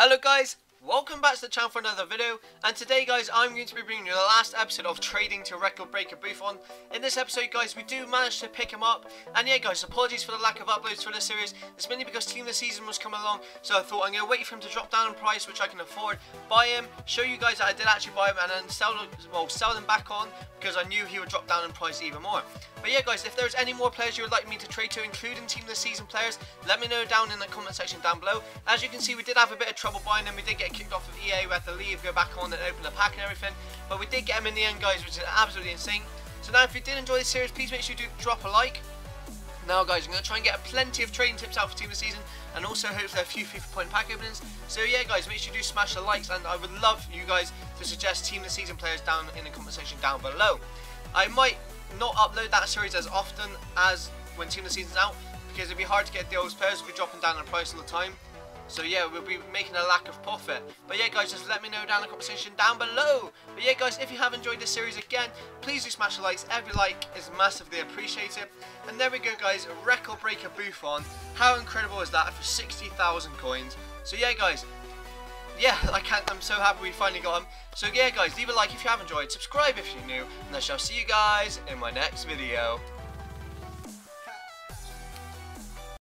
Hello guys, welcome back to the channel for another video, and today guys I'm going to be bringing you the last episode of Trading to Record Breaker Buffon. In this episode guys we do manage to pick him up, and yeah guys, apologies for the lack of uploads for this series. It's mainly because Team of the Season was coming along, so I thought I'm going to wait for him to drop down in price, which I can afford, buy him, show you guys that I did actually buy him, and then sell them back on, because I knew he would drop down in price even more. But yeah guys, if there's any more players you would like me to trade to, including Team of the Season players, let me know down in the comment section down below. As you can see, we did have a bit of trouble buying them. We did get kicked off of EA, we had to leave, go back on and open the pack and everything, but we did get him in the end guys, which is absolutely insane. So now if you did enjoy this series, please make sure you do drop a like. Now guys, I'm going to try and get plenty of trading tips out for Team of the Season, and also hopefully a few FIFA point pack openings. So yeah guys, make sure you do smash the likes, and I would love you guys to suggest Team of the Season players down in the comment section down below. I might not upload that series as often as when Team of the Season's out, because it'd be hard to get those players, we're dropping down in price all the time. So yeah, we'll be making a lack of profit. But yeah guys, just let me know down in the comment section down below. But yeah guys, if you have enjoyed this series again, please do smash the likes. Every like is massively appreciated. And there we go guys, Record Breaker Buffon. How incredible is that for 60,000 coins? So yeah guys, I'm so happy we finally got him. So yeah guys, leave a like if you have enjoyed, subscribe if you're new, and I shall see you guys in my next video.